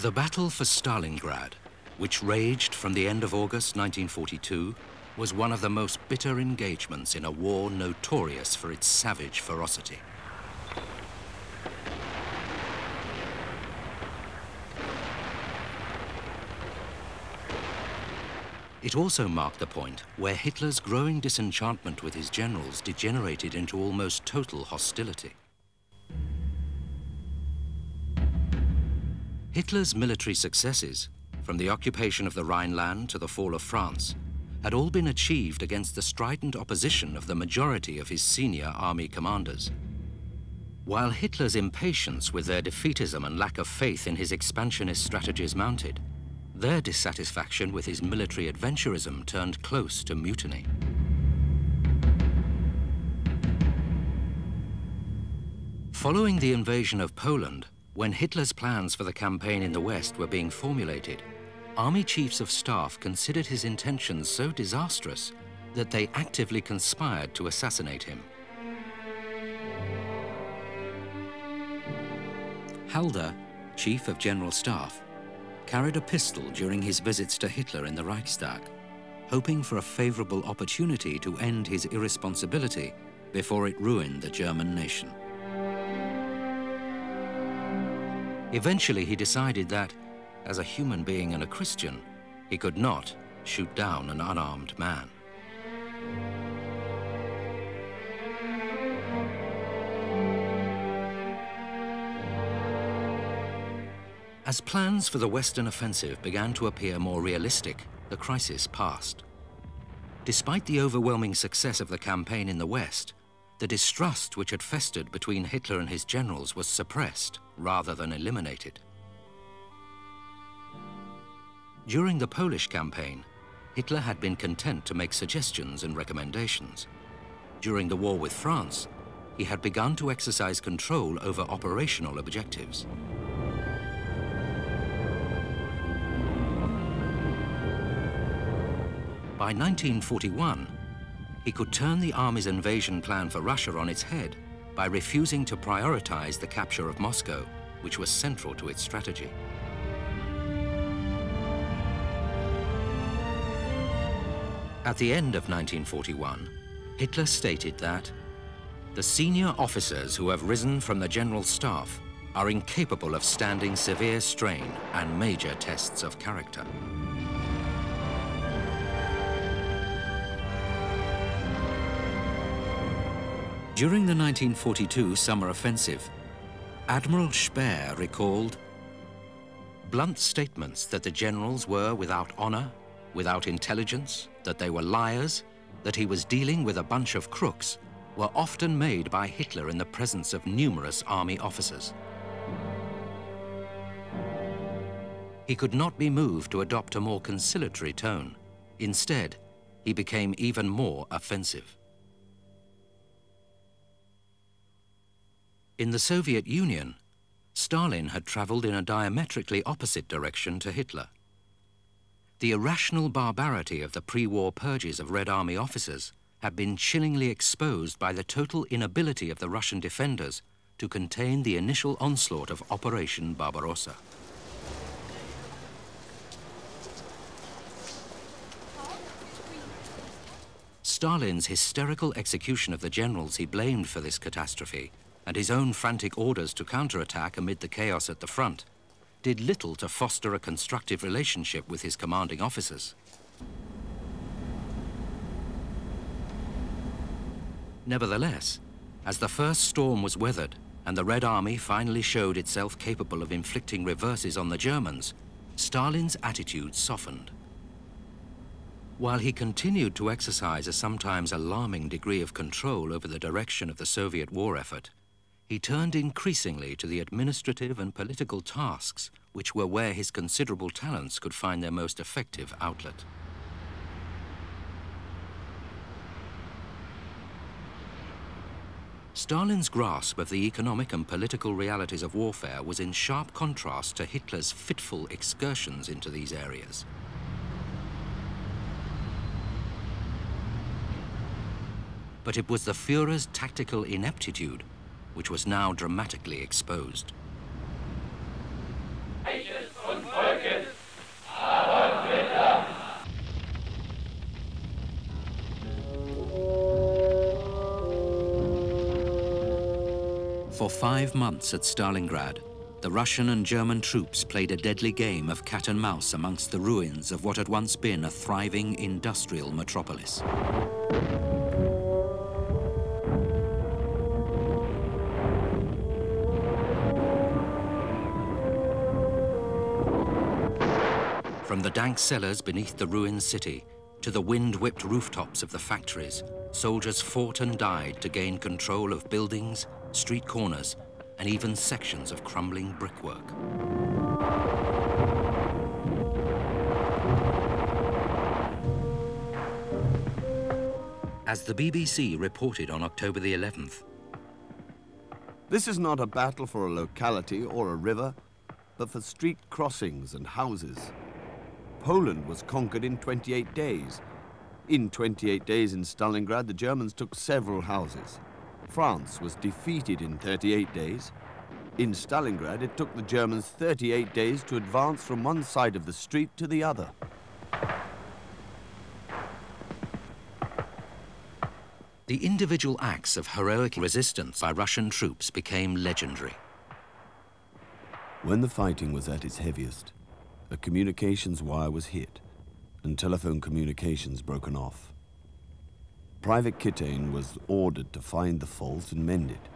The battle for Stalingrad, which raged from the end of August 1942, was one of the most bitter engagements in a war notorious for its savage ferocity. It also marked the point where Hitler's growing disenchantment with his generals degenerated into almost total hostility. Hitler's military successes, from the occupation of the Rhineland to the fall of France, had all been achieved against the strident opposition of the majority of his senior army commanders. While Hitler's impatience with their defeatism and lack of faith in his expansionist strategies mounted, their dissatisfaction with his military adventurism turned close to mutiny. Following the invasion of Poland, when Hitler's plans for the campaign in the West were being formulated, Army Chiefs of Staff considered his intentions so disastrous that they actively conspired to assassinate him. Halder, Chief of General Staff, carried a pistol during his visits to Hitler in the Reichstag, hoping for a favorable opportunity to end his irresponsibility before it ruined the German nation. Eventually, he decided that, as a human being and a Christian, he could not shoot down an unarmed man. As plans for the Western offensive began to appear more realistic, the crisis passed. Despite the overwhelming success of the campaign in the West, the distrust which had festered between Hitler and his generals was suppressed rather than eliminated. During the Polish campaign, Hitler had been content to make suggestions and recommendations. During the war with France, he had begun to exercise control over operational objectives. By 1941, he could turn the army's invasion plan for Russia on its head by refusing to prioritize the capture of Moscow, which was central to its strategy. At the end of 1941, Hitler stated that the senior officers who have risen from the general staff are incapable of standing severe strain and major tests of character. During the 1942 summer offensive, Admiral Speer recalled blunt statements that the generals were without honor, without intelligence, that they were liars, that he was dealing with a bunch of crooks, were often made by Hitler in the presence of numerous army officers. He could not be moved to adopt a more conciliatory tone. Instead, he became even more offensive. In the Soviet Union, Stalin had traveled in a diametrically opposite direction to Hitler. The irrational barbarity of the pre-war purges of Red Army officers had been chillingly exposed by the total inability of the Russian defenders to contain the initial onslaught of Operation Barbarossa. Stalin's hysterical execution of the generals he blamed for this catastrophe and his own frantic orders to counterattack amid the chaos at the front did little to foster a constructive relationship with his commanding officers. Nevertheless, as the first storm was weathered and the Red Army finally showed itself capable of inflicting reverses on the Germans, Stalin's attitude softened. While he continued to exercise a sometimes alarming degree of control over the direction of the Soviet war effort, he turned increasingly to the administrative and political tasks, which were where his considerable talents could find their most effective outlet. Stalin's grasp of the economic and political realities of warfare was in sharp contrast to Hitler's fitful excursions into these areas. But it was the Führer's tactical ineptitude which was now dramatically exposed. Patience on For 5 months at Stalingrad, the Russian and German troops played a deadly game of cat and mouse amongst the ruins of what had once been a thriving industrial metropolis. From the dank cellars beneath the ruined city to the wind-whipped rooftops of the factories, soldiers fought and died to gain control of buildings, street corners, and even sections of crumbling brickwork. As the BBC reported on October the 11th, "This is not a battle for a locality or a river, but for street crossings and houses. Poland was conquered in 28 days. In 28 days in Stalingrad, the Germans took several houses. France was defeated in 38 days. In Stalingrad, it took the Germans 38 days to advance from one side of the street to the other." The individual acts of heroic resistance by Russian troops became legendary. When the fighting was at its heaviest, a communications wire was hit and telephone communications broken off. Private Kitain was ordered to find the fault and mend it.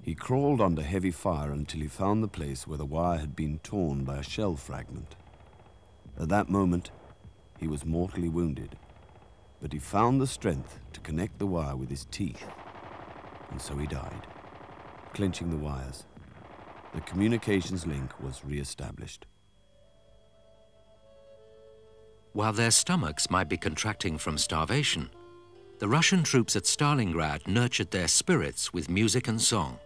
He crawled under heavy fire until he found the place where the wire had been torn by a shell fragment. At that moment, he was mortally wounded, but he found the strength to connect the wire with his teeth, and so he died, clenching the wires. The communications link was re-established. While their stomachs might be contracting from starvation, the Russian troops at Stalingrad nurtured their spirits with music and song.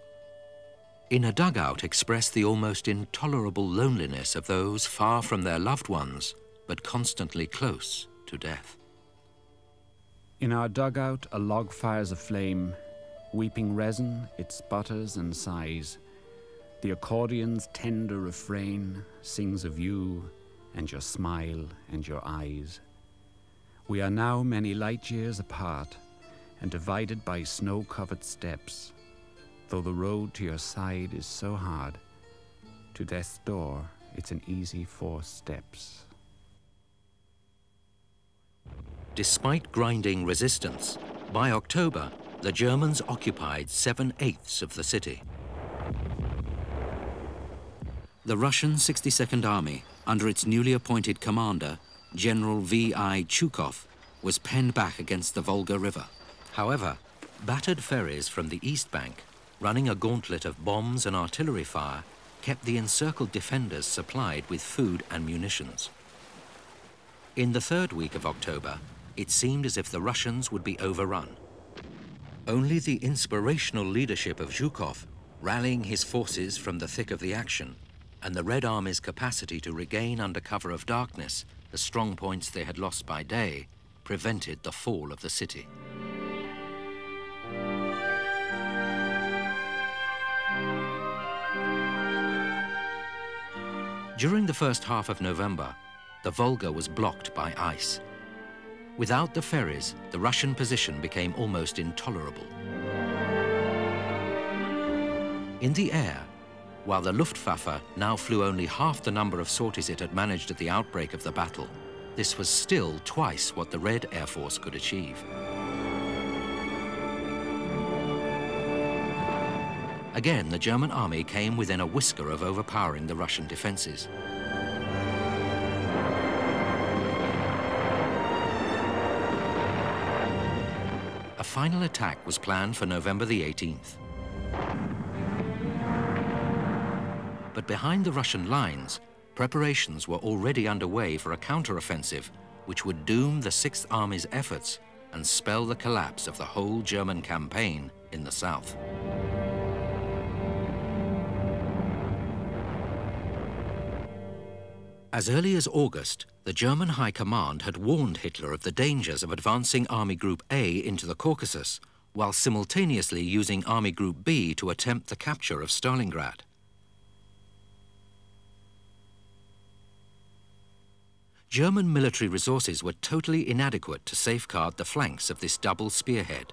In a dugout expressed the almost intolerable loneliness of those far from their loved ones, but constantly close to death. "In our dugout, a log fires aflame, weeping resin, it sputters and sighs. The accordion's tender refrain sings of you and your smile and your eyes. We are now many light years apart and divided by snow-covered steps, though the road to your side is so hard. To death's door, it's an easy 4 steps. Despite grinding resistance, by October, the Germans occupied 7/8 of the city. The Russian 62nd Army, under its newly appointed commander, General V.I. Chuikov, was penned back against the Volga River. However, battered ferries from the east bank, running a gauntlet of bombs and artillery fire, kept the encircled defenders supplied with food and munitions. In the third week of October, it seemed as if the Russians would be overrun. Only the inspirational leadership of Zhukov, rallying his forces from the thick of the action, and the Red Army's capacity to regain under cover of darkness the strong points they had lost by day, prevented the fall of the city. During the first half of November, the Volga was blocked by ice. Without the ferries, the Russian position became almost intolerable. In the air, while the Luftwaffe now flew only half the number of sorties it had managed at the outbreak of the battle, this was still twice what the Red Air Force could achieve. Again, the German army came within a whisker of overpowering the Russian defenses. A final attack was planned for November the 18th. But behind the Russian lines, preparations were already underway for a counteroffensive which would doom the 6th Army's efforts and spell the collapse of the whole German campaign in the south. As early as August, the German High Command had warned Hitler of the dangers of advancing Army Group A into the Caucasus, while simultaneously using Army Group B to attempt the capture of Stalingrad. German military resources were totally inadequate to safeguard the flanks of this double spearhead.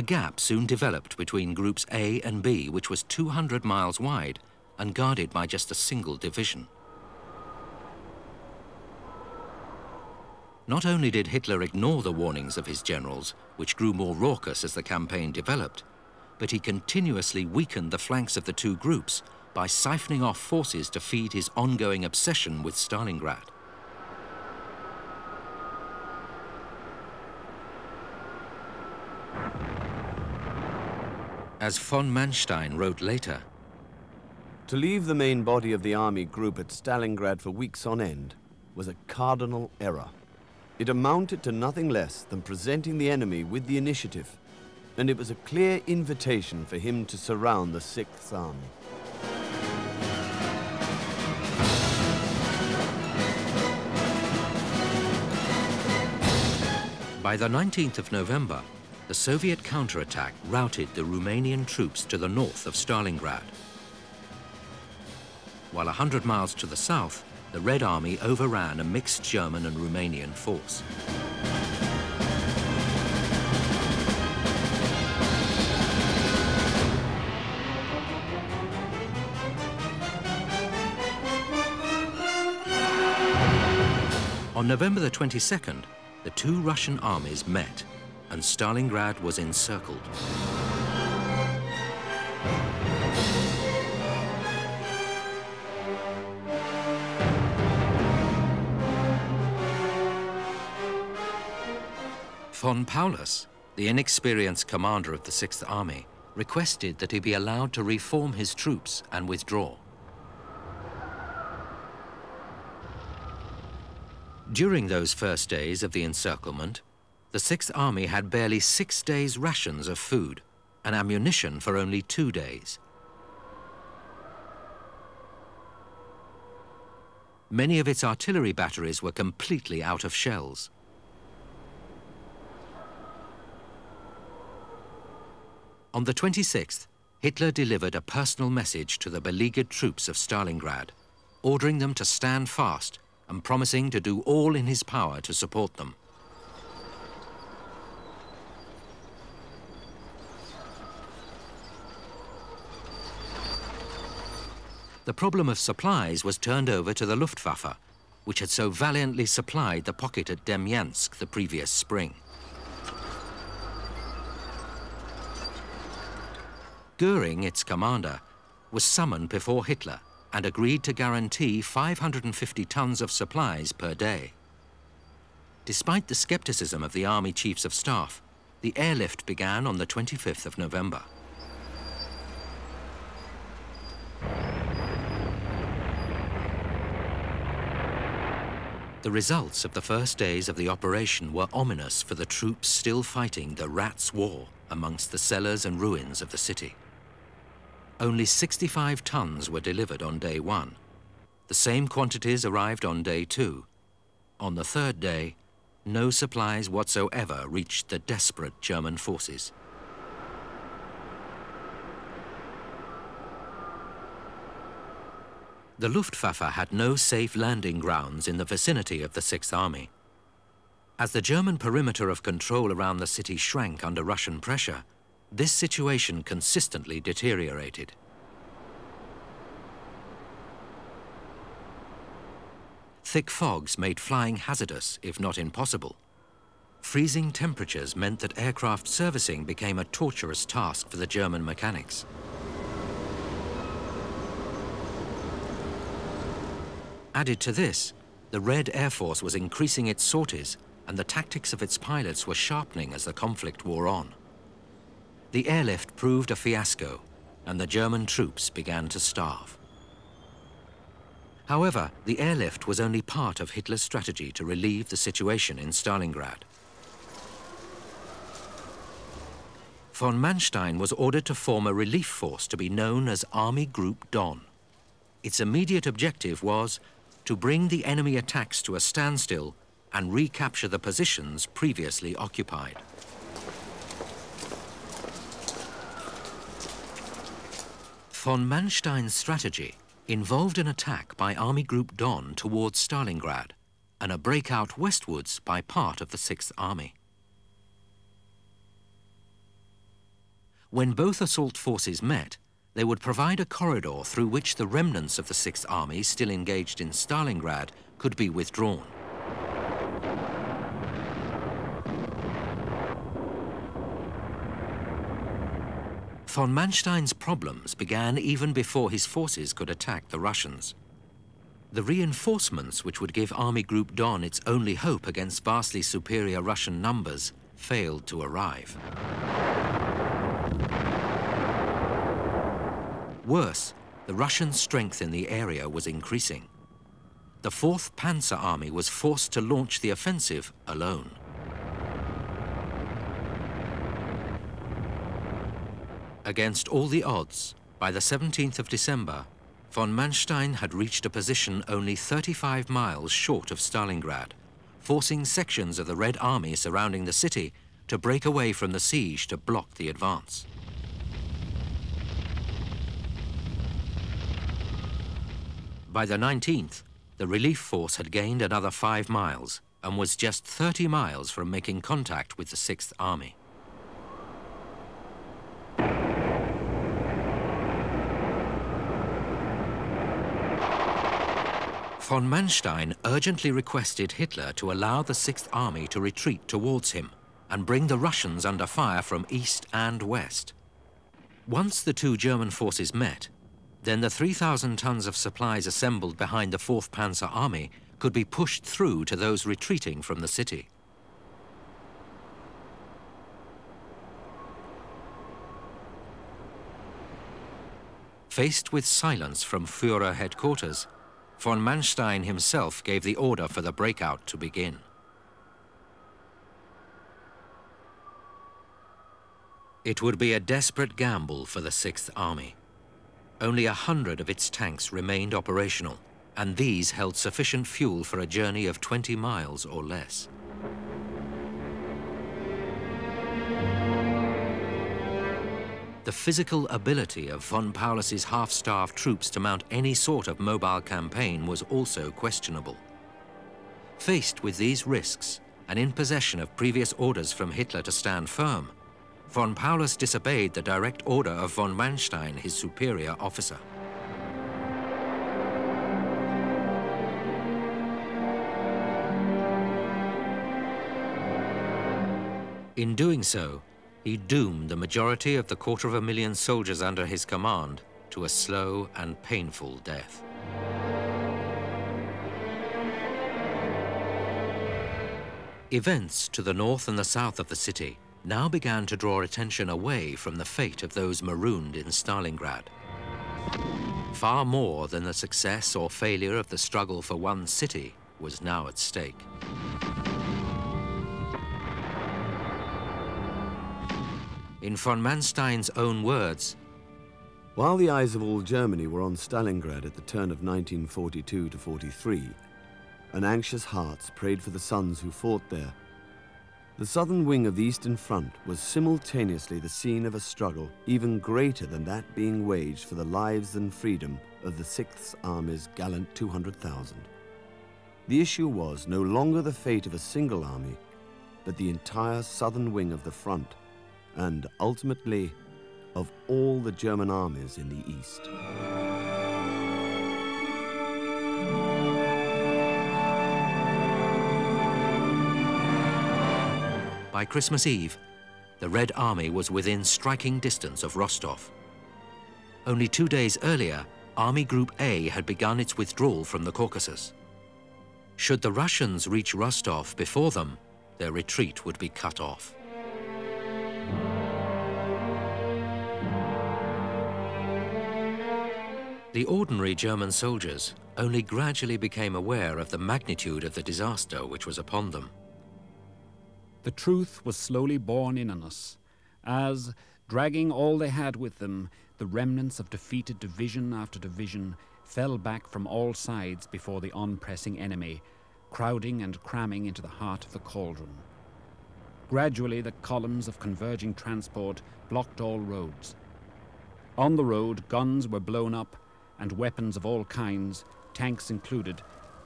A gap soon developed between Groups A and B, which was 200 miles wide and guarded by just a single division. Not only did Hitler ignore the warnings of his generals, which grew more raucous as the campaign developed, but he continuously weakened the flanks of the two groups by siphoning off forces to feed his ongoing obsession with Stalingrad. As von Manstein wrote later, "To leave the main body of the army group at Stalingrad for weeks on end was a cardinal error. It amounted to nothing less than presenting the enemy with the initiative, and it was a clear invitation for him to surround the 6th Army." By the 19th of November, the Soviet counterattack routed the Romanian troops to the north of Stalingrad, while 100 miles to the south, the Red Army overran a mixed German and Romanian force. On November the 22nd, the two Russian armies met, and Stalingrad was encircled. Von Paulus, the inexperienced commander of the 6th Army, requested that he be allowed to reform his troops and withdraw. During those first days of the encirclement, the 6th Army had barely 6 days' rations of food and ammunition for only 2 days. Many of its artillery batteries were completely out of shells. On the 26th, Hitler delivered a personal message to the beleaguered troops of Stalingrad, ordering them to stand fast and promising to do all in his power to support them. The problem of supplies was turned over to the Luftwaffe, which had so valiantly supplied the pocket at Demyansk the previous spring. Goering, its commander, was summoned before Hitler and agreed to guarantee 550 tons of supplies per day. Despite the skepticism of the Army Chiefs of Staff, the airlift began on the 25th of November. The results of the first days of the operation were ominous for the troops still fighting the Rats' War amongst the cellars and ruins of the city. Only 65 tons were delivered on day one. The same quantities arrived on day two. On the third day, no supplies whatsoever reached the desperate German forces. The Luftwaffe had no safe landing grounds in the vicinity of the 6th Army. As the German perimeter of control around the city shrank under Russian pressure, this situation consistently deteriorated. Thick fogs made flying hazardous, if not impossible. Freezing temperatures meant that aircraft servicing became a torturous task for the German mechanics. Added to this, the Red Air Force was increasing its sorties, and the tactics of its pilots were sharpening as the conflict wore on. The airlift proved a fiasco, and the German troops began to starve. However, the airlift was only part of Hitler's strategy to relieve the situation in Stalingrad. Von Manstein was ordered to form a relief force to be known as Army Group Don. Its immediate objective was to bring the enemy attacks to a standstill and recapture the positions previously occupied. Von Manstein's strategy involved an attack by Army Group Don towards Stalingrad and a breakout westwards by part of the 6th Army. When both assault forces met, they would provide a corridor through which the remnants of the 6th Army still engaged in Stalingrad could be withdrawn. Von Manstein's problems began even before his forces could attack the Russians. The reinforcements which would give Army Group Don its only hope against vastly superior Russian numbers failed to arrive. Worse, the Russian strength in the area was increasing. The 4th Panzer Army was forced to launch the offensive alone. Against all the odds, by the 17th of December, von Manstein had reached a position only 35 miles short of Stalingrad, forcing sections of the Red Army surrounding the city to break away from the siege to block the advance. By the 19th, the relief force had gained another 5 miles and was just 30 miles from making contact with the 6th Army. Von Manstein urgently requested Hitler to allow the 6th Army to retreat towards him and bring the Russians under fire from east and west. Once the two German forces met, then the 3,000 tons of supplies assembled behind the 4th Panzer Army could be pushed through to those retreating from the city. Faced with silence from Führer headquarters, von Manstein himself gave the order for the breakout to begin. It would be a desperate gamble for the 6th Army. Only 100 of its tanks remained operational, and these held sufficient fuel for a journey of 20 miles or less. The physical ability of von Paulus's half-starved troops to mount any sort of mobile campaign was also questionable. Faced with these risks, and in possession of previous orders from Hitler to stand firm, von Paulus disobeyed the direct order of von Manstein, his superior officer. In doing so, he doomed the majority of the 250,000 soldiers under his command to a slow and painful death. Events to the north and the south of the city now began to draw attention away from the fate of those marooned in Stalingrad. Far more than the success or failure of the struggle for one city was now at stake. In von Manstein's own words, "While the eyes of all Germany were on Stalingrad at the turn of 1942 to 43, and anxious hearts prayed for the sons who fought there, the southern wing of the Eastern Front was simultaneously the scene of a struggle even greater than that being waged for the lives and freedom of the 6th Army's gallant 200,000. The issue was no longer the fate of a single army, but the entire southern wing of the front, and ultimately of all the German armies in the East." By Christmas Eve, the Red Army was within striking distance of Rostov. Only 2 days earlier, Army Group A had begun its withdrawal from the Caucasus. Should the Russians reach Rostov before them, their retreat would be cut off. The ordinary German soldiers only gradually became aware of the magnitude of the disaster which was upon them. The truth was slowly born in on us, as, dragging all they had with them, the remnants of defeated division after division fell back from all sides before the on-pressing enemy, crowding and cramming into the heart of the cauldron. Gradually, the columns of converging transport blocked all roads. On the road, guns were blown up, and weapons of all kinds, tanks included,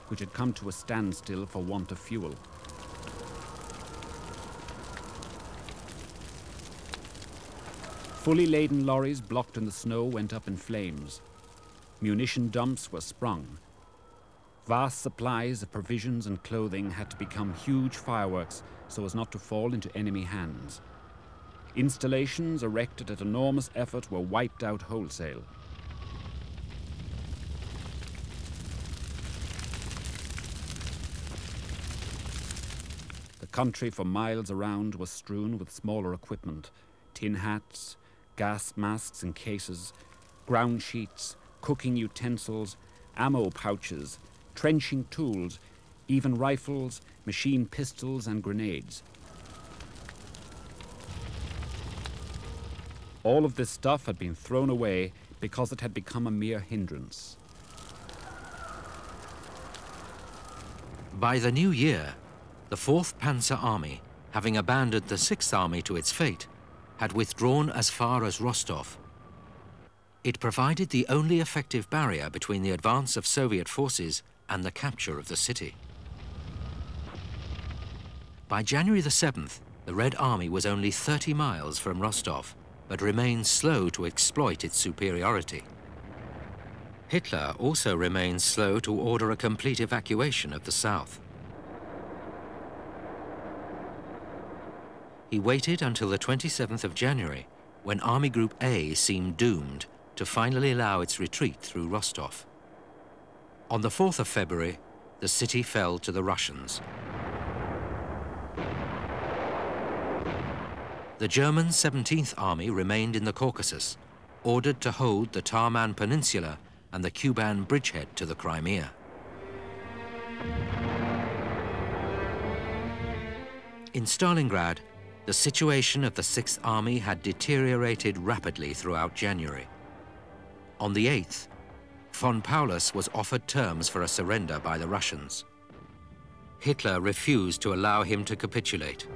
which had come to a standstill for want of fuel. Fully laden lorries blocked in the snow went up in flames. Munition dumps were sprung. Vast supplies of provisions and clothing had to become huge fireworks so as not to fall into enemy hands. Installations erected at enormous effort were wiped out wholesale. The country for miles around was strewn with smaller equipment, tin hats, gas masks and cases, ground sheets, cooking utensils, ammo pouches, trenching tools, even rifles, machine pistols and grenades. All of this stuff had been thrown away because it had become a mere hindrance. By the new year, the 4th Panzer Army, having abandoned the 6th Army to its fate, had withdrawn as far as Rostov. It provided the only effective barrier between the advance of Soviet forces and the capture of the city. By January the 7th, the Red Army was only 30 miles from Rostov, but remained slow to exploit its superiority. Hitler also remained slow to order a complete evacuation of the south. He waited until the 27th of January, when Army Group A seemed doomed, to finally allow its retreat through Rostov. On the 4th of February, the city fell to the Russians. The German 17th Army remained in the Caucasus, ordered to hold the Taman Peninsula and the Kuban bridgehead to the Crimea. In Stalingrad, the situation of the 6th Army had deteriorated rapidly throughout January. On the 8th, von Paulus was offered terms for a surrender by the Russians. Hitler refused to allow him to capitulate.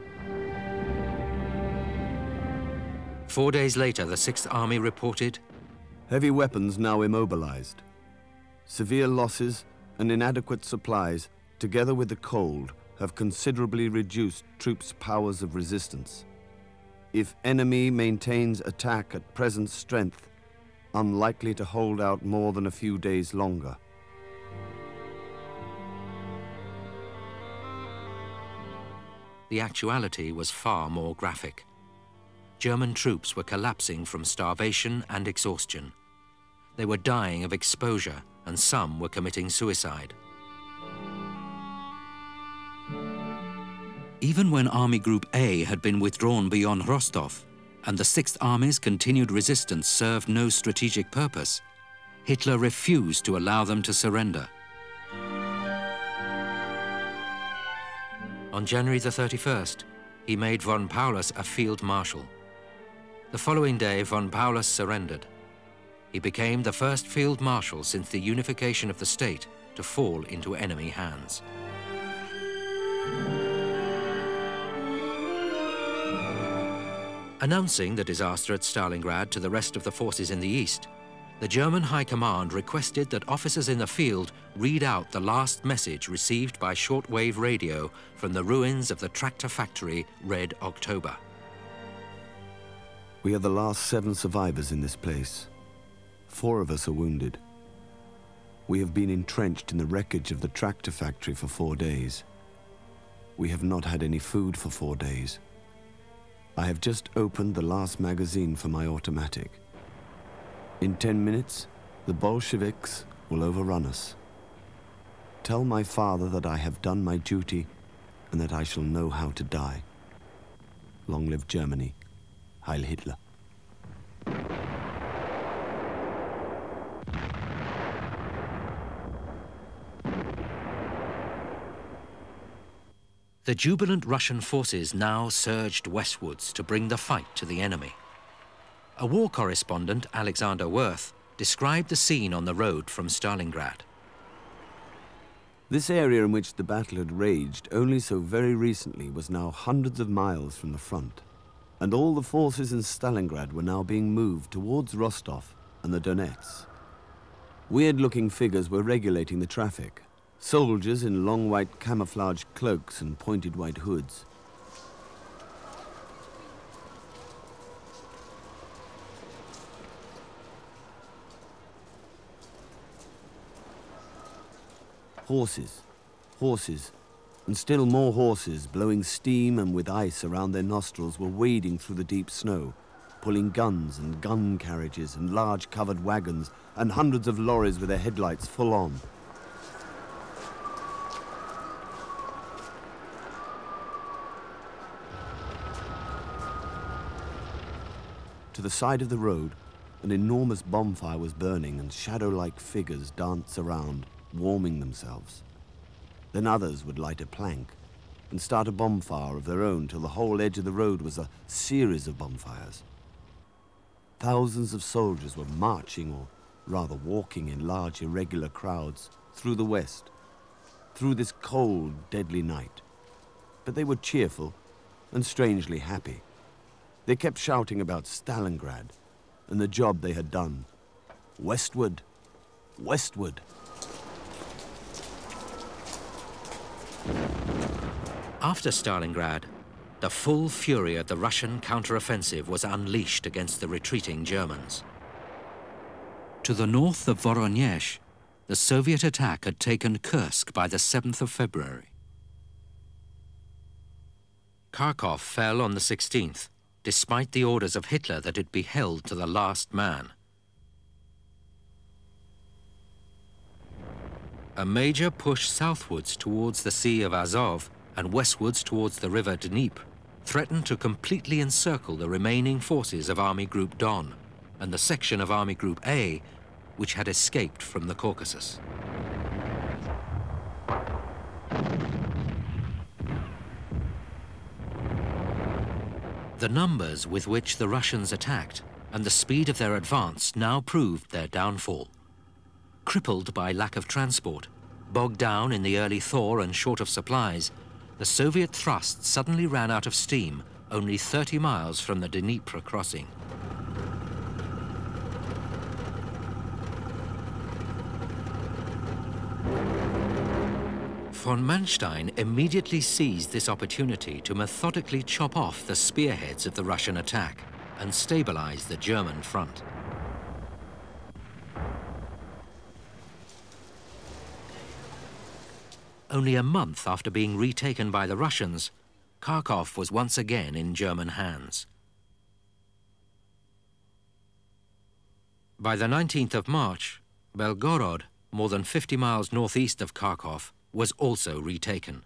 4 days later, the 6th Army reported, "Heavy weapons now immobilized. Severe losses and inadequate supplies, together with the cold, have considerably reduced troops' powers of resistance. If enemy maintains attack at present strength, unlikely to hold out more than a few days longer." The actuality was far more graphic. German troops were collapsing from starvation and exhaustion. They were dying of exposure, and some were committing suicide. Even when Army Group A had been withdrawn beyond Rostov, and the 6th Army's continued resistance served no strategic purpose, Hitler refused to allow them to surrender. On January the 31st, he made von Paulus a field marshal. The following day, von Paulus surrendered. He became the first field marshal since the unification of the state to fall into enemy hands. Announcing the disaster at Stalingrad to the rest of the forces in the east, the German High Command requested that officers in the field read out the last message received by shortwave radio from the ruins of the tractor factory Red October. "We are the last 7 survivors in this place. 4 of us are wounded. We have been entrenched in the wreckage of the tractor factory for 4 days. We have not had any food for 4 days. I have just opened the last magazine for my automatic. In 10 minutes, the Bolsheviks will overrun us. Tell my father that I have done my duty and that I shall know how to die. Long live Germany. Heil Hitler." The jubilant Russian forces now surged westwards to bring the fight to the enemy. A war correspondent, Alexander Wirth, described the scene on the road from Stalingrad. "This area in which the battle had raged only so very recently was now hundreds of miles from the front, and all the forces in Stalingrad were now being moved towards Rostov and the Donets. Weird-looking figures were regulating the traffic. Soldiers in long white camouflage cloaks and pointed white hoods. Horses, horses, and still more horses, blowing steam and with ice around their nostrils, were wading through the deep snow, pulling guns and gun carriages and large covered wagons and hundreds of lorries with their headlights full on. To the side of the road, an enormous bonfire was burning and shadow-like figures danced around, warming themselves. Then others would light a plank and start a bonfire of their own till the whole edge of the road was a series of bonfires. Thousands of soldiers were marching, or rather walking in large irregular crowds, through the west, through this cold, deadly night. But they were cheerful and strangely happy. They kept shouting about Stalingrad and the job they had done. Westward, westward. After Stalingrad, the full fury of the Russian counteroffensive was unleashed against the retreating Germans. To the north of Voronezh, the Soviet attack had taken Kursk by the 7th of February. Kharkov fell on the 16th. Despite the orders of Hitler that it be held to the last man. A major push southwards towards the Sea of Azov and westwards towards the river Dnieper threatened to completely encircle the remaining forces of Army Group Don and the section of Army Group A which had escaped from the Caucasus. The numbers with which the Russians attacked and the speed of their advance now proved their downfall. Crippled by lack of transport, bogged down in the early thaw and short of supplies, the Soviet thrust suddenly ran out of steam only 30 miles from the Dnieper crossing. Von Manstein immediately seized this opportunity to methodically chop off the spearheads of the Russian attack and stabilize the German front. Only a month after being retaken by the Russians, Kharkov was once again in German hands. By the 19th of March, Belgorod, more than 50 miles northeast of Kharkov, was also retaken.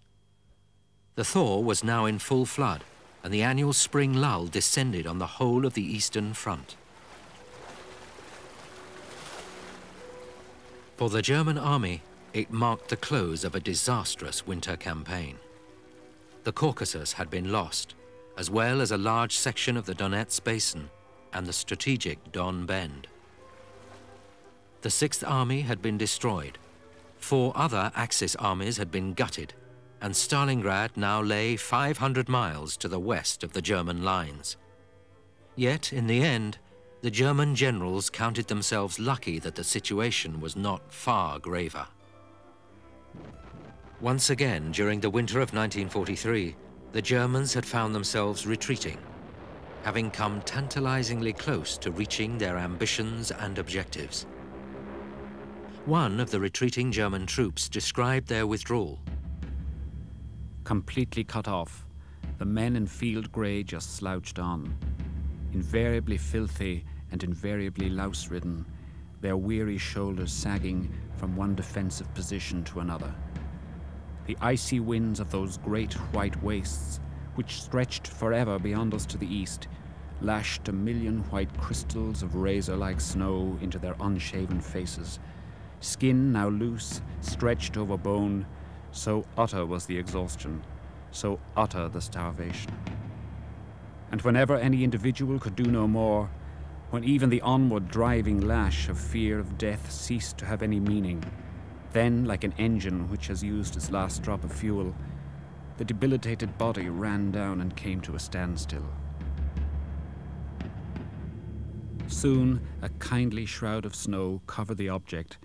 The thaw was now in full flood, and the annual spring lull descended on the whole of the Eastern Front. For the German army, it marked the close of a disastrous winter campaign. The Caucasus had been lost, as well as a large section of the Donets Basin and the strategic Don Bend. The 6th Army had been destroyed, 4 other Axis armies had been gutted, and Stalingrad now lay 500 miles to the west of the German lines. Yet, in the end, the German generals counted themselves lucky that the situation was not far graver. Once again, during the winter of 1943, the Germans had found themselves retreating, having come tantalizingly close to reaching their ambitions and objectives. One of the retreating German troops described their withdrawal. Completely cut off, the men in field grey just slouched on. Invariably filthy and invariably louse-ridden, their weary shoulders sagging from one defensive position to another. The icy winds of those great white wastes, which stretched forever beyond us to the east, lashed a million white crystals of razor-like snow into their unshaven faces, skin now loose, stretched over bone, so utter was the exhaustion, so utter the starvation. And whenever any individual could do no more, when even the onward driving lash of fear of death ceased to have any meaning, then, like an engine which has used its last drop of fuel, the debilitated body ran down and came to a standstill. Soon, a kindly shroud of snow covered the object,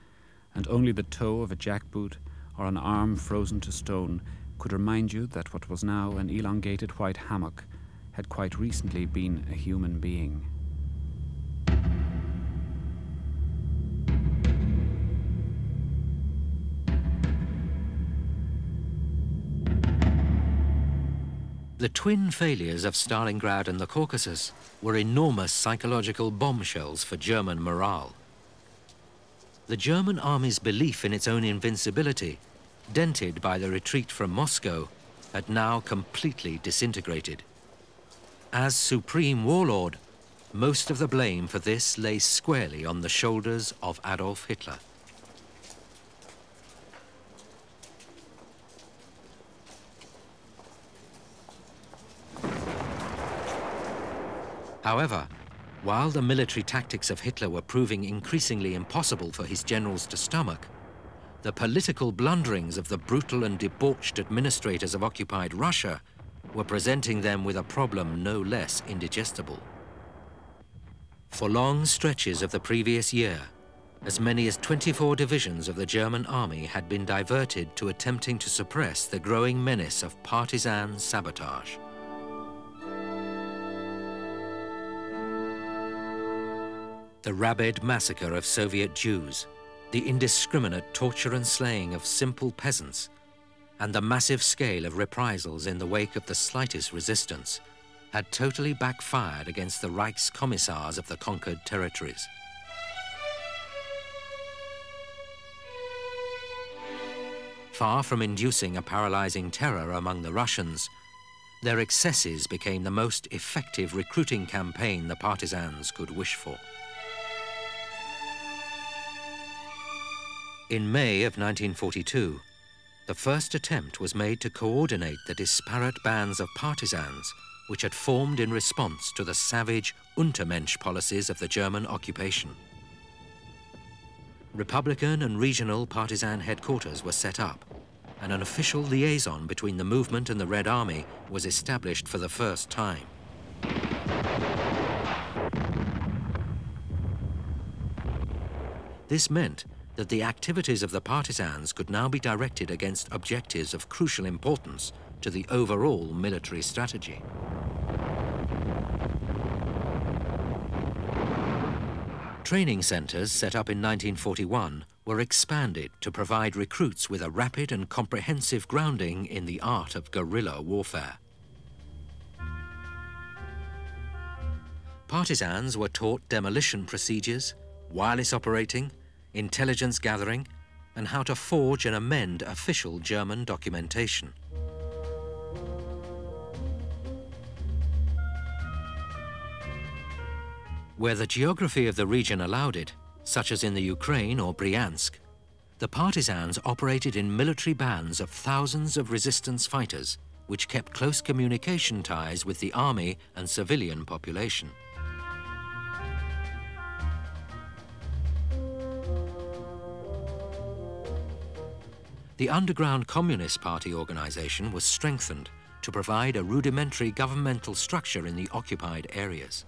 and only the toe of a jackboot or an arm frozen to stone could remind you that what was now an elongated white hammock had quite recently been a human being. The twin failures of Stalingrad and the Caucasus were enormous psychological bombshells for German morale. The German army's belief in its own invincibility, dented by the retreat from Moscow, had now completely disintegrated. As supreme warlord, most of the blame for this lay squarely on the shoulders of Adolf Hitler. However, while the military tactics of Hitler were proving increasingly impossible for his generals to stomach, the political blunderings of the brutal and debauched administrators of occupied Russia were presenting them with a problem no less indigestible. For long stretches of the previous year, as many as 24 divisions of the German army had been diverted to attempting to suppress the growing menace of partisan sabotage. The rabid massacre of Soviet Jews, the indiscriminate torture and slaying of simple peasants, and the massive scale of reprisals in the wake of the slightest resistance had totally backfired against the Reichskommissars of the conquered territories. Far from inducing a paralyzing terror among the Russians, their excesses became the most effective recruiting campaign the partisans could wish for. In May of 1942, the first attempt was made to coordinate the disparate bands of partisans which had formed in response to the savage Untermensch policies of the German occupation. Republican and regional partisan headquarters were set up, and an official liaison between the movement and the Red Army was established for the first time. This meant that the activities of the partisans could now be directed against objectives of crucial importance to the overall military strategy. Training centers set up in 1941 were expanded to provide recruits with a rapid and comprehensive grounding in the art of guerrilla warfare. Partisans were taught demolition procedures, wireless operating, intelligence gathering, and how to forge and amend official German documentation. Where the geography of the region allowed it, such as in the Ukraine or Bryansk, the partisans operated in military bands of thousands of resistance fighters, which kept close communication ties with the army and civilian population. The underground Communist Party organization was strengthened to provide a rudimentary governmental structure in the occupied areas.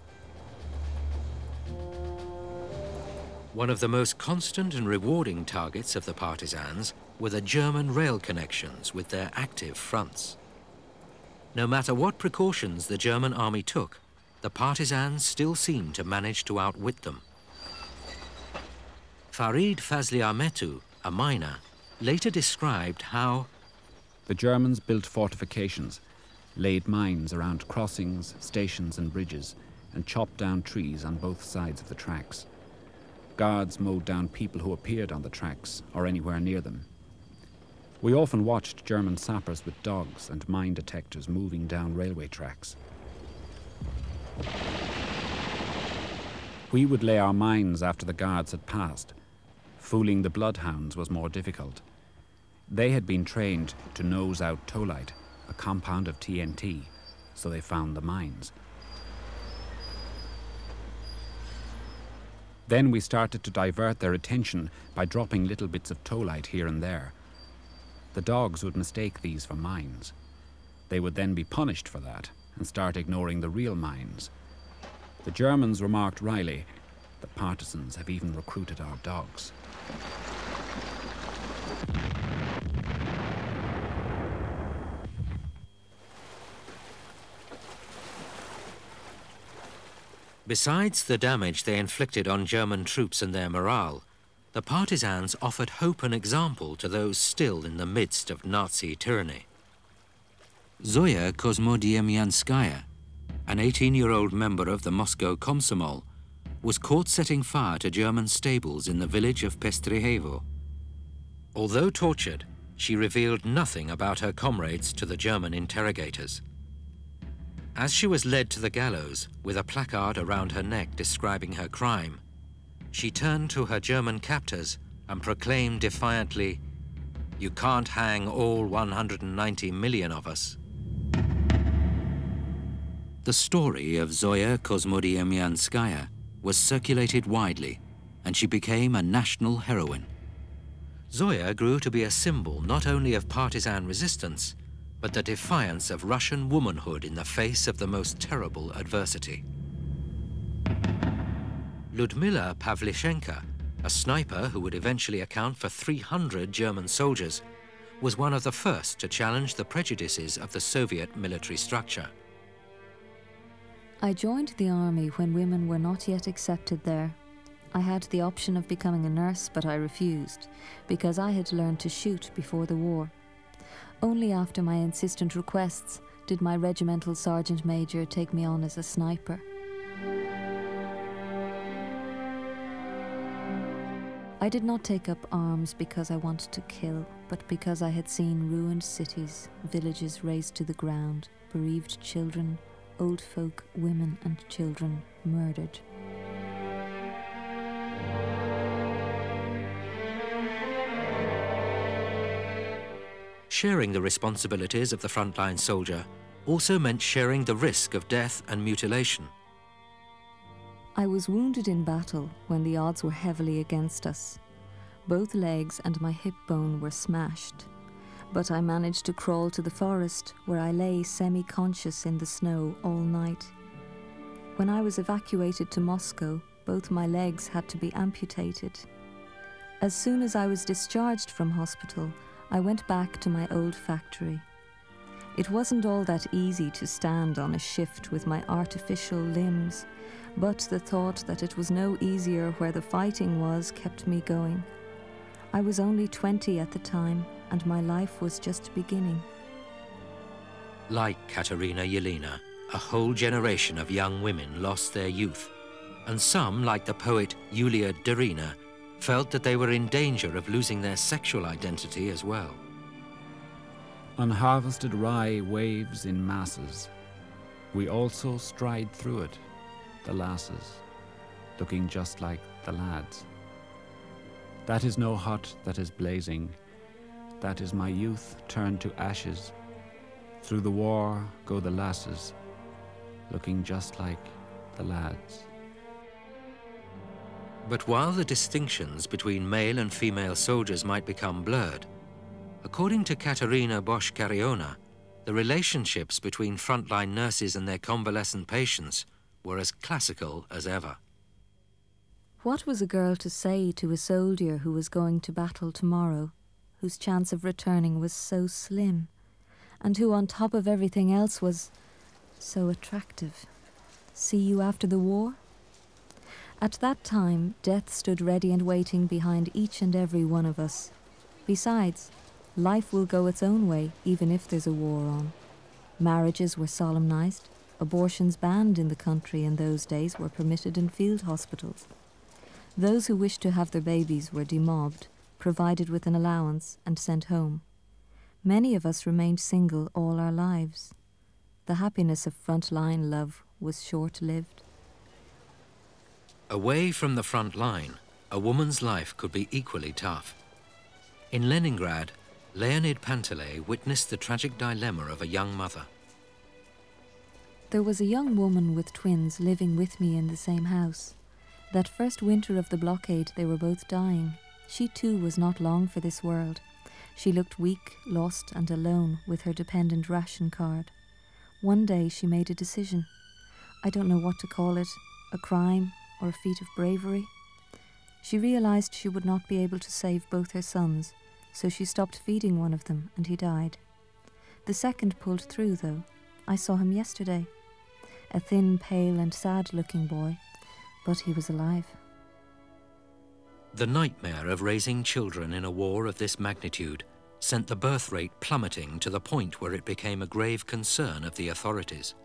One of the most constant and rewarding targets of the partisans were the German rail connections with their active fronts. No matter what precautions the German army took, the partisans still seemed to manage to outwit them. Farid Fazli Ametu, a miner, later described how the Germans built fortifications, laid mines around crossings, stations and bridges, and chopped down trees on both sides of the tracks. Guards mowed down people who appeared on the tracks or anywhere near them. We often watched German sappers with dogs and mine detectors moving down railway tracks. We would lay our mines after the guards had passed. Fooling the bloodhounds was more difficult. They had been trained to nose out tolite, a compound of TNT, so they found the mines. Then we started to divert their attention by dropping little bits of tolite here and there. The dogs would mistake these for mines. They would then be punished for that and start ignoring the real mines. The Germans remarked wryly, "The partisans have even recruited our dogs." Besides the damage they inflicted on German troops and their morale, the partisans offered hope and example to those still in the midst of Nazi tyranny. Zoya Kosmodemyanskaya, an 18-year-old member of the Moscow Komsomol, was caught setting fire to German stables in the village of Pestrehevo. Although tortured, she revealed nothing about her comrades to the German interrogators. As she was led to the gallows with a placard around her neck describing her crime, she turned to her German captors and proclaimed defiantly, "You can't hang all 190 million of us." The story of Zoya Kosmodemyanskaya was circulated widely, and she became a national heroine. Zoya grew to be a symbol not only of partisan resistance, but the defiance of Russian womanhood in the face of the most terrible adversity. Ludmila Pavlichenka, a sniper who would eventually account for 300 German soldiers, was one of the first to challenge the prejudices of the Soviet military structure. I joined the army when women were not yet accepted there. I had the option of becoming a nurse, but I refused, because I had learned to shoot before the war. Only after my insistent requests did my regimental sergeant major take me on as a sniper. I did not take up arms because I wanted to kill, but because I had seen ruined cities, villages razed to the ground, bereaved children, old folk, women and children murdered. Sharing the responsibilities of the frontline soldier also meant sharing the risk of death and mutilation. I was wounded in battle when the odds were heavily against us. Both legs and my hip bone were smashed, but I managed to crawl to the forest where I lay semi-conscious in the snow all night. When I was evacuated to Moscow, both my legs had to be amputated. As soon as I was discharged from hospital, I went back to my old factory. It wasn't all that easy to stand on a shift with my artificial limbs, but the thought that it was no easier where the fighting was kept me going. I was only 20 at the time, and my life was just beginning. Like Katerina Yelena, a whole generation of young women lost their youth, and some, like the poet Yulia Derina, felt that they were in danger of losing their sexual identity as well. Unharvested rye waves in masses. We also stride through it, the lasses, looking just like the lads. That is no hut that is blazing. That is my youth turned to ashes. Through the war go the lasses, looking just like the lads. But while the distinctions between male and female soldiers might become blurred, according to Katerina Bosch-Cariona, the relationships between frontline nurses and their convalescent patients were as classical as ever. What was a girl to say to a soldier who was going to battle tomorrow, whose chance of returning was so slim, and who on top of everything else was so attractive? "See you after the war?" At that time, death stood ready and waiting behind each and every one of us. Besides, life will go its own way, even if there's a war on. Marriages were solemnized. Abortions banned in the country in those days were permitted in field hospitals. Those who wished to have their babies were demobbed, provided with an allowance, and sent home. Many of us remained single all our lives. The happiness of frontline love was short-lived. Away from the front line, a woman's life could be equally tough. In Leningrad, Leonid Panteley witnessed the tragic dilemma of a young mother. There was a young woman with twins living with me in the same house. That first winter of the blockade, they were both dying. She too was not long for this world. She looked weak, lost and alone with her dependent ration card. One day she made a decision. I don't know what to call it, a crime or a feat of bravery. She realized she would not be able to save both her sons, so she stopped feeding one of them and he died. The second pulled through though. I saw him yesterday. A thin, pale and sad-looking boy, but he was alive. The nightmare of raising children in a war of this magnitude sent the birth rate plummeting to the point where it became a grave concern of the authorities.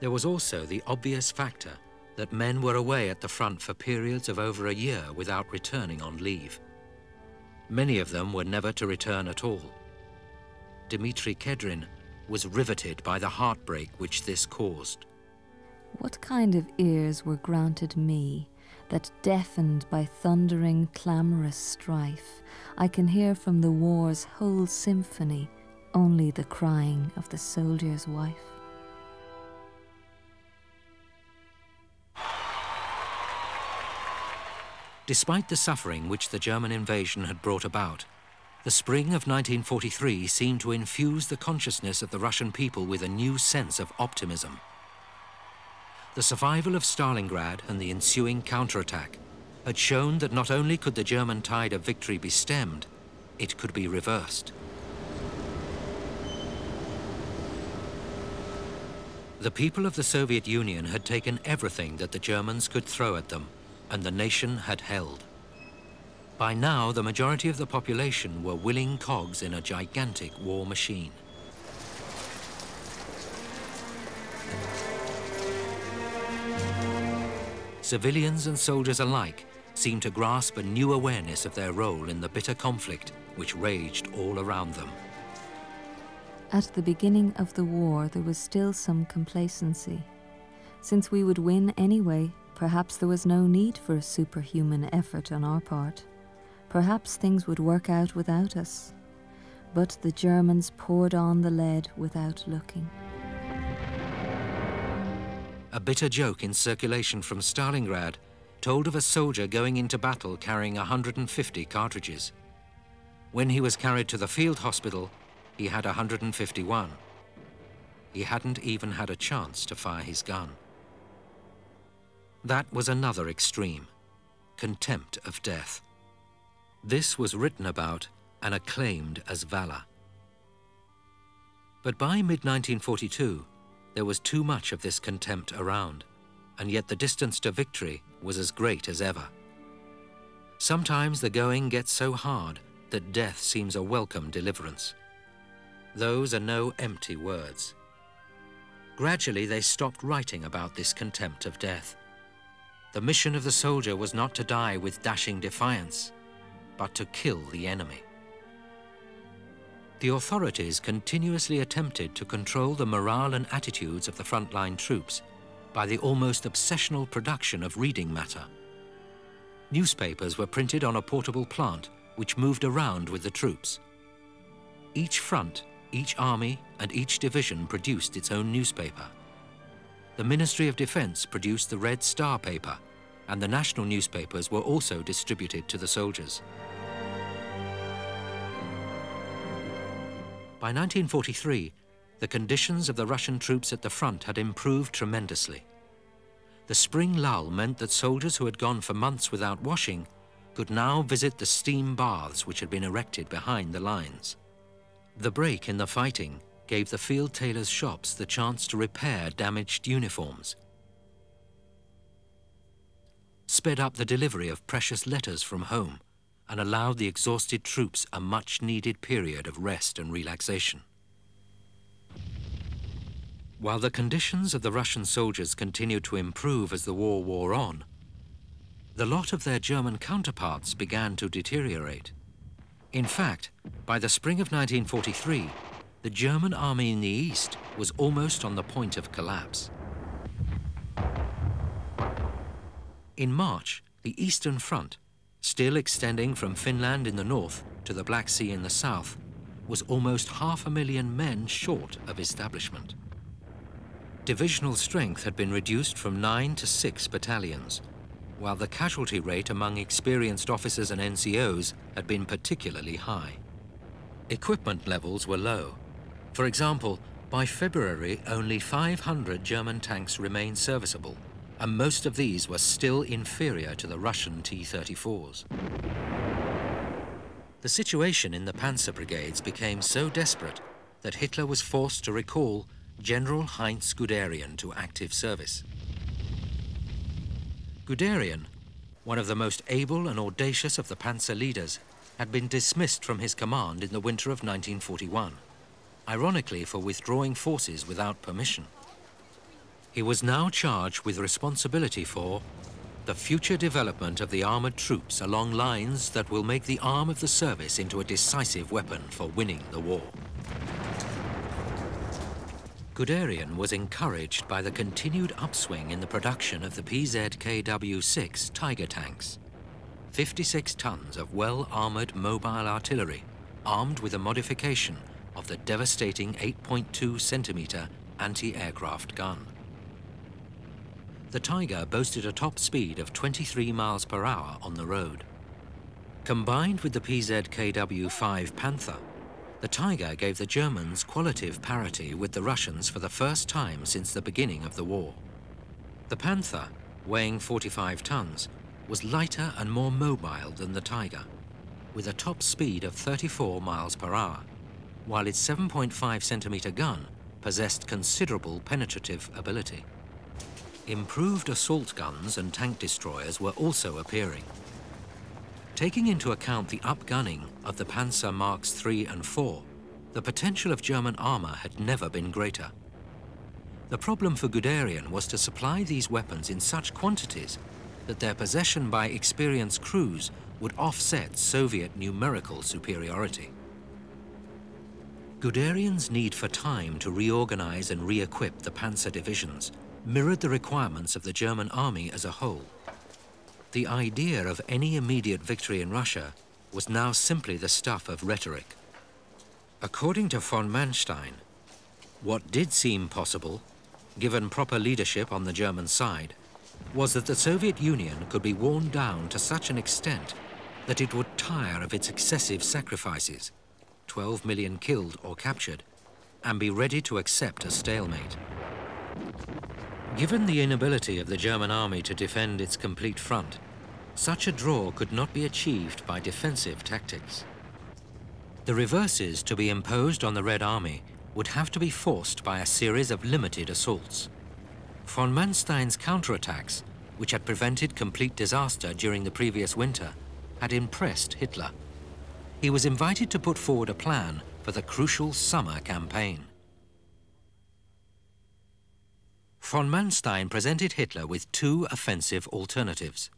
There was also the obvious factor that men were away at the front for periods of over a year without returning on leave. Many of them were never to return at all. Dmitry Kedrin was riveted by the heartbreak which this caused. What kind of ears were granted me that, deafened by thundering, clamorous strife, I can hear from the war's whole symphony only the crying of the soldier's wife? Despite the suffering which the German invasion had brought about, the spring of 1943 seemed to infuse the consciousness of the Russian people with a new sense of optimism. The survival of Stalingrad and the ensuing counterattack had shown that not only could the German tide of victory be stemmed, it could be reversed. The people of the Soviet Union had taken everything that the Germans could throw at them, and the nation had held. By now, the majority of the population were willing cogs in a gigantic war machine. Civilians and soldiers alike seemed to grasp a new awareness of their role in the bitter conflict which raged all around them. At the beginning of the war, there was still some complacency. Since we would win anyway, perhaps there was no need for a superhuman effort on our part. Perhaps things would work out without us. But the Germans poured on the lead without looking. A bitter joke in circulation from Stalingrad told of a soldier going into battle carrying 150 cartridges. When he was carried to the field hospital, he had 151. He hadn't even had a chance to fire his gun. That was another extreme, contempt of death. This was written about and acclaimed as valor. But by mid-1942, there was too much of this contempt around, and yet the distance to victory was as great as ever. Sometimes the going gets so hard that death seems a welcome deliverance. Those are no empty words. Gradually, they stopped writing about this contempt of death. The mission of the soldier was not to die with dashing defiance, but to kill the enemy. The authorities continuously attempted to control the morale and attitudes of the frontline troops by the almost obsessional production of reading matter. Newspapers were printed on a portable plant which moved around with the troops. Each front, each army, and each division produced its own newspaper. The Ministry of Defense produced the Red Star paper, and the national newspapers were also distributed to the soldiers. By 1943, the conditions of the Russian troops at the front had improved tremendously. The spring lull meant that soldiers who had gone for months without washing could now visit the steam baths which had been erected behind the lines. The break in the fighting gave the field tailors' shops the chance to repair damaged uniforms, sped up the delivery of precious letters from home, and allowed the exhausted troops a much-needed period of rest and relaxation. While the conditions of the Russian soldiers continued to improve as the war wore on, the lot of their German counterparts began to deteriorate. In fact, by the spring of 1943, the German army in the east was almost on the point of collapse. In March, the Eastern Front, still extending from Finland in the north to the Black Sea in the south, was almost 500,000 men short of establishment. Divisional strength had been reduced from 9 to 6 battalions, while the casualty rate among experienced officers and NCOs had been particularly high. Equipment levels were low. For example, by February, only 500 German tanks remained serviceable, and most of these were still inferior to the Russian T-34s. The situation in the Panzer brigades became so desperate that Hitler was forced to recall General Heinz Guderian to active service. Guderian, one of the most able and audacious of the Panzer leaders, had been dismissed from his command in the winter of 1941, ironically for withdrawing forces without permission. He was now charged with responsibility for the future development of the armoured troops along lines that will make the arm of the service into a decisive weapon for winning the war. Guderian was encouraged by the continued upswing in the production of the PZKW-6 Tiger tanks, 56 tons of well-armoured mobile artillery, armed with a modification of the devastating 8.2-centimetre anti-aircraft gun. The Tiger boasted a top speed of 23 miles per hour on the road. Combined with the PZKW-5 Panther, the Tiger gave the Germans qualitative parity with the Russians for the first time since the beginning of the war. The Panther, weighing 45 tons, was lighter and more mobile than the Tiger, with a top speed of 34 miles per hour, while its 7.5 centimetre gun possessed considerable penetrative ability. Improved assault guns and tank destroyers were also appearing. Taking into account the upgunning of the Panzer Marks III and IV, the potential of German armour had never been greater. The problem for Guderian was to supply these weapons in such quantities that their possession by experienced crews would offset Soviet numerical superiority. Guderian's need for time to reorganise and re-equip the Panzer divisions mirrored the requirements of the German army as a whole. The idea of any immediate victory in Russia was now simply the stuff of rhetoric. According to von Manstein, what did seem possible, given proper leadership on the German side, was that the Soviet Union could be worn down to such an extent that it would tire of its excessive sacrifices, 12 million killed or captured, and be ready to accept a stalemate. Given the inability of the German army to defend its complete front, such a draw could not be achieved by defensive tactics. The reverses to be imposed on the Red Army would have to be forced by a series of limited assaults. Von Manstein's counterattacks, which had prevented complete disaster during the previous winter, had impressed Hitler. He was invited to put forward a plan for the crucial summer campaign. Von Manstein presented Hitler with two offensive alternatives.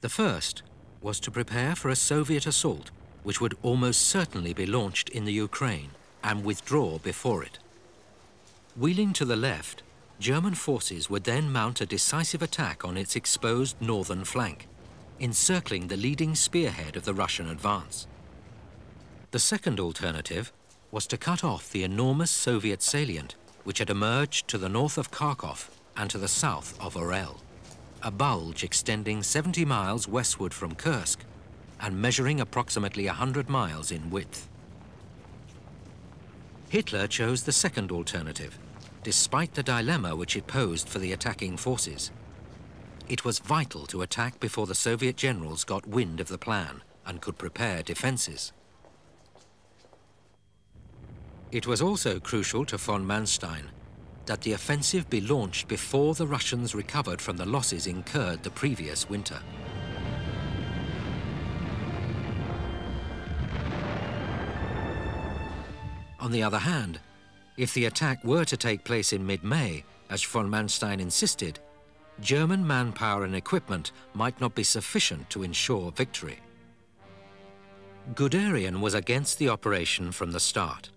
The first was to prepare for a Soviet assault, which would almost certainly be launched in the Ukraine and withdraw before it. Wheeling to the left, German forces would then mount a decisive attack on its exposed northern flank, encircling the leading spearhead of the Russian advance. The second alternative was to cut off the enormous Soviet salient which had emerged to the north of Kharkov and to the south of Orel, a bulge extending 70 miles westward from Kursk and measuring approximately 100 miles in width. Hitler chose the second alternative, despite the dilemma which it posed for the attacking forces. It was vital to attack before the Soviet generals got wind of the plan and could prepare defenses. It was also crucial to von Manstein that the offensive be launched before the Russians recovered from the losses incurred the previous winter. On the other hand, if the attack were to take place in mid-May, as von Manstein insisted, German manpower and equipment might not be sufficient to ensure victory. Guderian was against the operation from the start,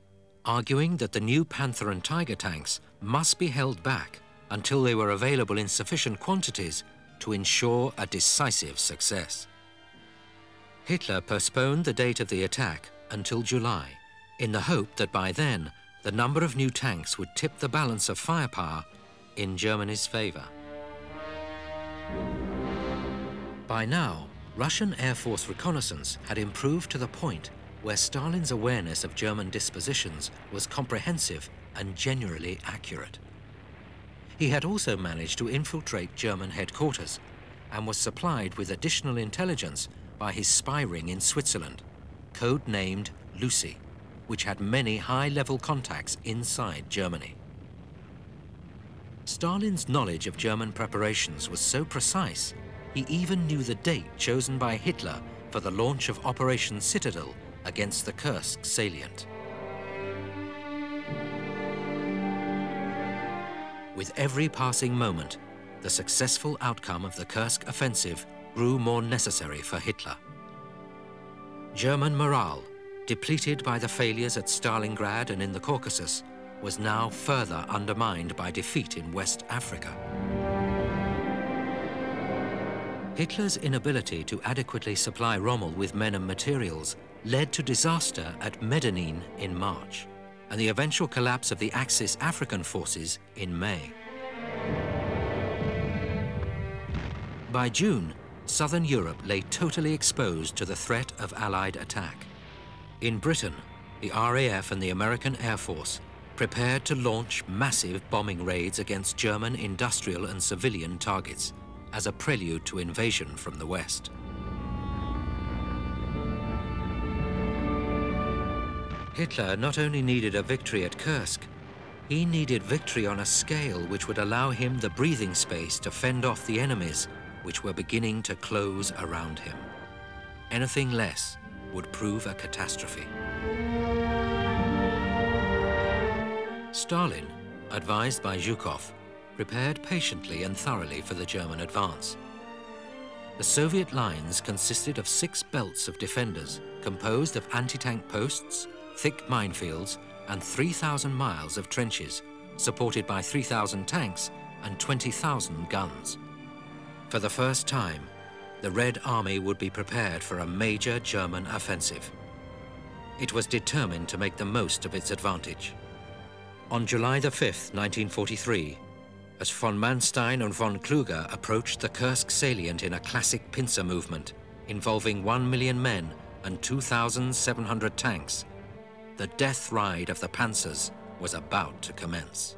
arguing that the new Panther and Tiger tanks must be held back until they were available in sufficient quantities to ensure a decisive success. Hitler postponed the date of the attack until July, in the hope that by then, the number of new tanks would tip the balance of firepower in Germany's favour. By now, Russian Air Force reconnaissance had improved to the point where Stalin's awareness of German dispositions was comprehensive and generally accurate. He had also managed to infiltrate German headquarters and was supplied with additional intelligence by his spy ring in Switzerland, codenamed Lucy, which had many high-level contacts inside Germany. Stalin's knowledge of German preparations was so precise, he even knew the date chosen by Hitler for the launch of Operation Citadel against the Kursk salient. With every passing moment, the successful outcome of the Kursk offensive grew more necessary for Hitler. German morale, depleted by the failures at Stalingrad and in the Caucasus, was now further undermined by defeat in West Africa. Hitler's inability to adequately supply Rommel with men and materials led to disaster at Medellin in March, and the eventual collapse of the Axis African forces in May. By June, southern Europe lay totally exposed to the threat of Allied attack. In Britain, the RAF and the American Air Force prepared to launch massive bombing raids against German industrial and civilian targets as a prelude to invasion from the West. Hitler not only needed a victory at Kursk, he needed victory on a scale which would allow him the breathing space to fend off the enemies which were beginning to close around him. Anything less would prove a catastrophe. Stalin, advised by Zhukov, prepared patiently and thoroughly for the German advance. The Soviet lines consisted of 6 belts of defenders composed of anti-tank posts, thick minefields, and 3,000 miles of trenches, supported by 3,000 tanks and 20,000 guns. For the first time, the Red Army would be prepared for a major German offensive. It was determined to make the most of its advantage. On July the 5th, 1943, as von Manstein and von Kluger approached the Kursk salient in a classic pincer movement, involving 1,000,000 men and 2,700 tanks, the death ride of the Panzers was about to commence.